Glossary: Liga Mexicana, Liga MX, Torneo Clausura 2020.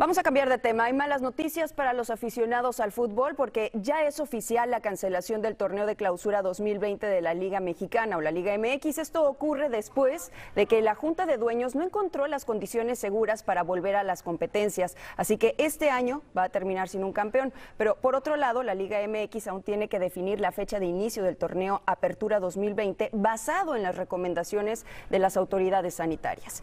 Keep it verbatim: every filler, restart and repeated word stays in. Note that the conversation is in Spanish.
Vamos a cambiar de tema. Hay malas noticias para los aficionados al fútbol porque ya es oficial la cancelación del torneo de clausura dos mil veinte de la Liga Mexicana o la Liga M X. Esto ocurre después de que la Junta de Dueños no encontró las condiciones seguras para volver a las competencias. Así que este año va a terminar sin un campeón. Pero por otro lado, la Liga M X aún tiene que definir la fecha de inicio del torneo Apertura dos mil veinte basado en las recomendaciones de las autoridades sanitarias.